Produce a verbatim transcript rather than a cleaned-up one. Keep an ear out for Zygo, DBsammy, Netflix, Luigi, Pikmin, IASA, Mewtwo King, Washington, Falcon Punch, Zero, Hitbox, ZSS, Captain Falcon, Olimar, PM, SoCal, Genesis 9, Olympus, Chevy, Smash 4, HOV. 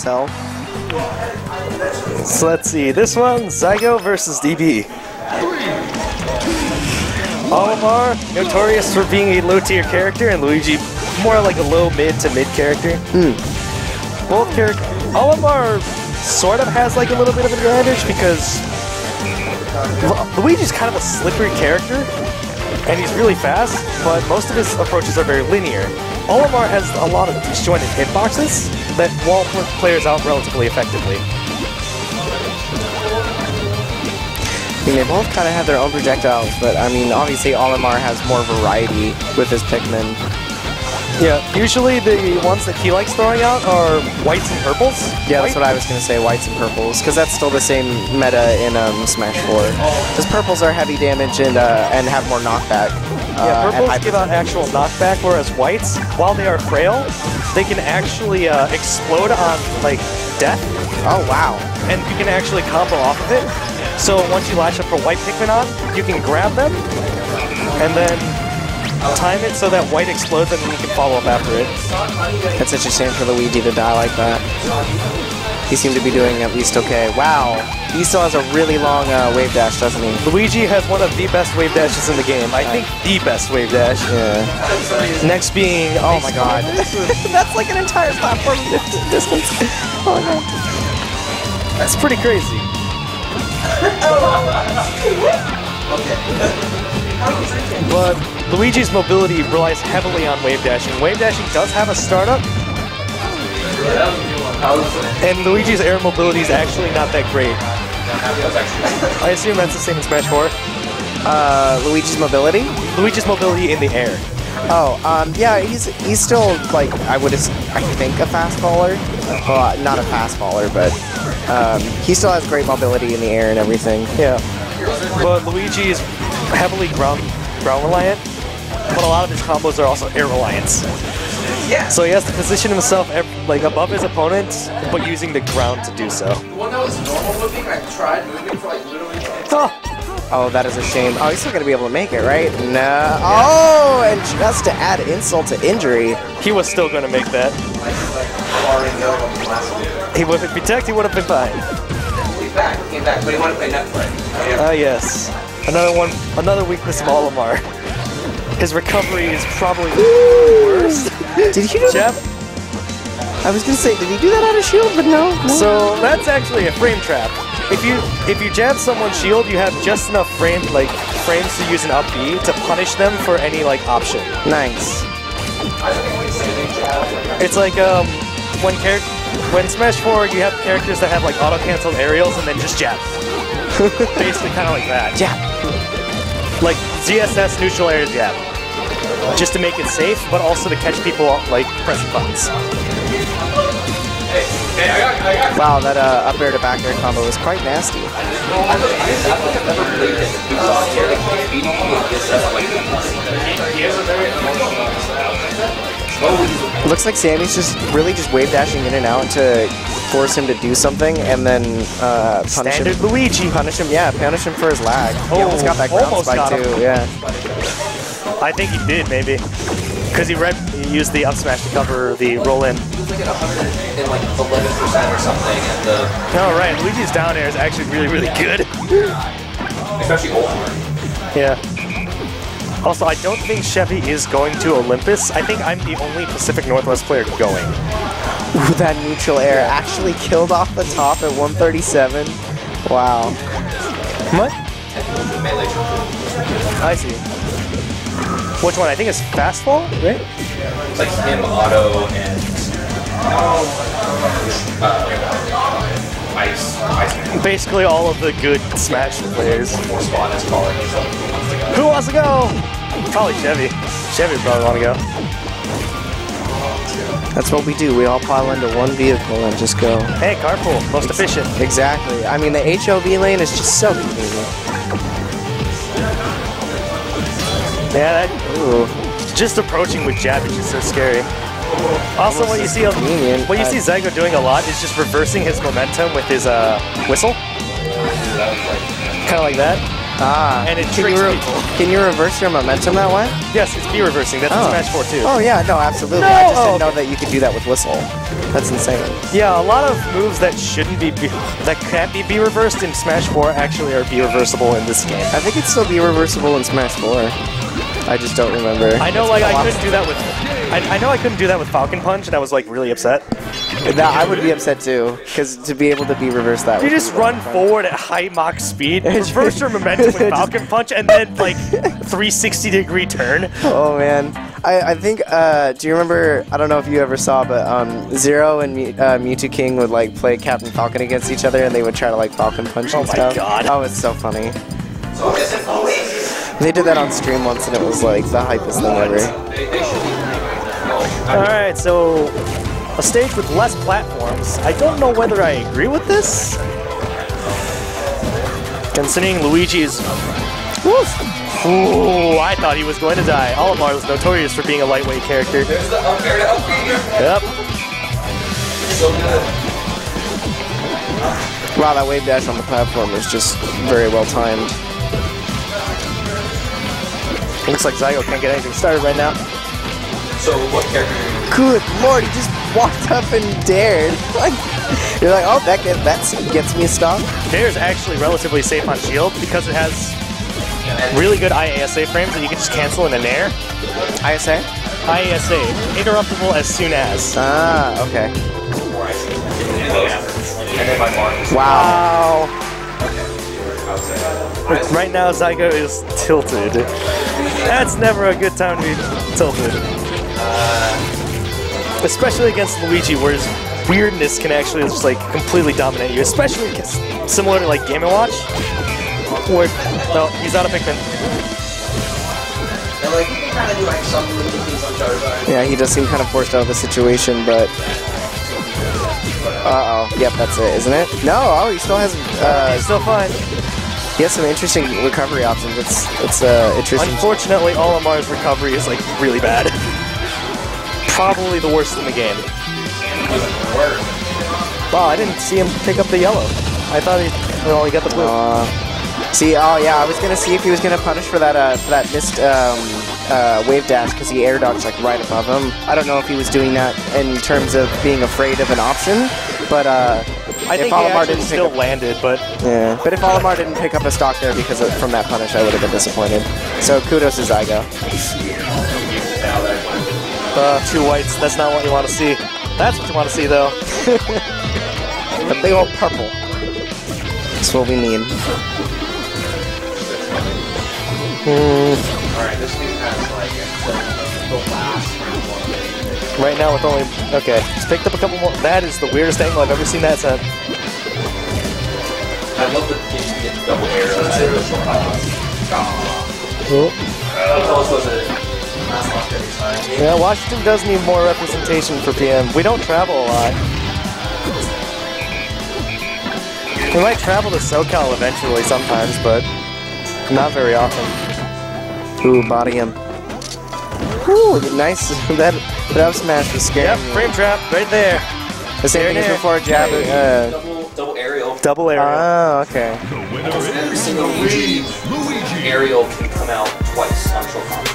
itself. So let's see, this one, Zygo versus D B. Olimar, notorious for being a low-tier character, and Luigi, more like a low-mid to mid character. Mm. Both characters, Olimar sort of has like a little bit of an advantage because Lu Luigi's kind of a slippery character, and he's really fast, but most of his approaches are very linear. Olimar has a lot of disjointed hitboxes that wall players out relatively effectively. I mean, they both kind of have their own projectiles, but I mean, obviously Olimar has more variety with his Pikmin. Yeah, usually the ones that he likes throwing out are whites and purples. Yeah, White? That's what I was going to say, whites and purples, because that's still the same meta in um, Smash four. Because purples are heavy damage and uh, and have more knockback. Uh, yeah, purples give out actual knockback, whereas whites, while they are frail, they can actually uh, explode on, like, death. Oh, wow. And you can actually combo off of it. So once you latch up for white Pikmin on, you can grab them, and then time it so that white explodes and then you can follow up after it. That's such a shame for Luigi to die like that. He seemed to be doing at least okay. Wow, he still has a really long uh, wave dash, doesn't he? Luigi has one of the best wave dashes in the game. I think the best wave dash. Yeah. Next being, oh my god. That's like an entire platform distance. Oh my god. That's pretty crazy. But Luigi's mobility relies heavily on wave dashing. Wave dashing does have a startup, and Luigi's air mobility is actually not that great. I assume that's the same in Smash four. Uh, Luigi's mobility? Luigi's mobility in the air. Oh, um, yeah, he's he's still, like, I would, I think, a fast baller. Well, not a fast baller, but um, he still has great mobility in the air and everything. Yeah. But Luigi is heavily ground, ground reliant, but a lot of his combos are also air reliance. Yeah. So he has to position himself, like, above his opponent, but using the ground to do so. The one that was normal looking, I tried moving for, like, literally... Oh. Oh, that is a shame. Oh, he's still going to be able to make it, right? No. Oh, and just to add insult to injury. He was still going to make that. He would have been protected, he would have been fine. He's back, he's back, but he wanted to play Netflix. Oh, yes. Another one, another weakness of Olimar. His recovery is probably worse. Did he do that? I was going to say, did he do that out of shield, but no. no. So that's actually a frame trap. If you if you jab someone's shield, you have just enough frame like frames to use an up B to punish them for any like option. Nice. It's like um when character when Smash four you have characters that have like auto canceled aerials and then just jab. Basically, kind of like that. Jab. Like Z S S neutral air jab, just to make it safe, but also to catch people off, like pressing buttons. Wow, that uh, up air to back air combo was quite nasty. Looks like Sammy's just really just wave dashing in and out to force him to do something, and then uh, punish Standard him. Luigi, punish him, yeah, punish him for his lag. Oh, he almost got that ground spike too. Yeah. I think he did, maybe. Because he, he used the up smash to cover the roll in. He was like at one hundred eleven percent or something at the... Oh right, Luigi's down air is actually really, really good. Especially Olimar. Yeah. Also, I don't think Chevy is going to Olympus. I think I'm the only Pacific Northwest player going. Ooh, that neutral air actually killed off the top at one thirty-seven. Wow. What? I see. Which one? I think it's fastball, right? It's like him, auto, and uh, ice, ice. Basically, all of the good Smash players. One more spot is calling. Who wants to go? Probably Chevy. Chevy probably want to go. That's what we do. We all pile into one vehicle and just go. Hey, carpool, most efficient. Exactly. I mean, the H O V lane is just so convenient. Yeah, that, ooh. Just approaching with jab is just so scary. Also, what you see, what you see Zygo doing a lot is just reversing his momentum with his uh, whistle, kind of like that. Ah, and it tricks people. Can you reverse your momentum that way? Yes, it's B reversing. That's oh. in Smash four too. Oh yeah, no, absolutely. No! I just didn't oh, okay. know that you could do that with whistle. That's insane. Yeah, a lot of moves that shouldn't be, be that can't be be reversed in Smash four actually are be reversible in this game. I think it's still be reversible in Smash four. I just don't remember. I know, like, I couldn't do that with. I, I know I couldn't do that with Falcon Punch, and I was like really upset. No, I would be upset too, because to be able to be reversed that way. You just run forward at high Mach speed, reverse your momentum with Falcon Punch, and then like three sixty degree turn. Oh man. I, I think, uh, do you remember, I don't know if you ever saw, but um, Zero and uh, Mewtwo King would like play Captain Falcon against each other, and they would try to like Falcon Punch and stuff. Oh my god. Oh, it's so funny. They did that on stream once, and it was like the hypest thing ever. Alright, so a stage with less platforms. I don't know whether I agree with this, considering Luigi's... Woof. Ooh, I thought he was going to die. Olimar was notorious for being a lightweight character. There's the up there to up here. Yep. So good. Wow, that wave dash on the platform is just very well timed. Looks like Zygo can't get anything started right now. So what character? Good lord, he just walked up and dared. Like, you're like, oh, that gets, that gets me a stop. Dare's actually relatively safe on shield because it has really good I A S A frames that you can just cancel in an air. I A S A? I A S A. Interruptible as soon as. Ah, okay. Wow. Look, right now, Zygo is tilted. That's never a good time to be tilted. Especially against Luigi, where his weirdness can actually just like completely dominate you. Especially similar to like Game and Watch. Word. No, he's out of Pikmin. Yeah, he does seem kind of forced out of the situation, but... Uh-oh. Yep, that's it, isn't it? No, oh, he still has... Uh, he's still fine. He has some interesting recovery options. It's, it's uh, interesting. Unfortunately, Olimar's recovery is, like, really bad. Probably the worst in the game. Wow, I didn't see him pick up the yellow. I thought he... Well, he got the blue. Uh, See, oh yeah, I was gonna see if he was gonna punish for that uh, for that missed um, uh, wave dash because he air dodged like right above him. I don't know if he was doing that in terms of being afraid of an option, but uh, I if think Olimar didn't still pick up, landed, but yeah, but if Olimar didn't pick up a stock there because of, from that punish, I would have been disappointed. So kudos to Zygo. Uh, two whites. That's not what you want to see. That's what you want to see though. The big old purple. That's what we need. Mm. Right now with only... Okay, just picked up a couple more. That is the weirdest angle I've ever seen that set. I love the double arrow. Yeah, Washington does need more representation for P M. We don't travel a lot. We might travel to SoCal eventually sometimes, but not very often. Ooh, body him. Ooh, nice. that, that up smash was scary. Yep, frame trap, right there. The same thing as before, jab. Uh, double, double aerial. Double aerial. Oh, okay. Almost every single Luigi aerial can come out twice on Shulcon.